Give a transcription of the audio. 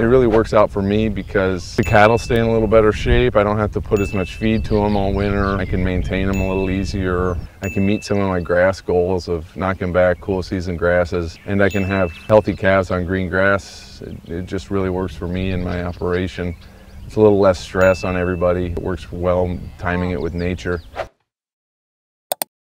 It really works out for me because the cattle stay in a little better shape. I don't have to put as much feed to them all winter. I can maintain them a little easier. I can meet some of my grass goals of knocking back cool season grasses, and I can have healthy calves on green grass. It just really works for me and my operation. It's a little less stress on everybody. It works well timing it with nature.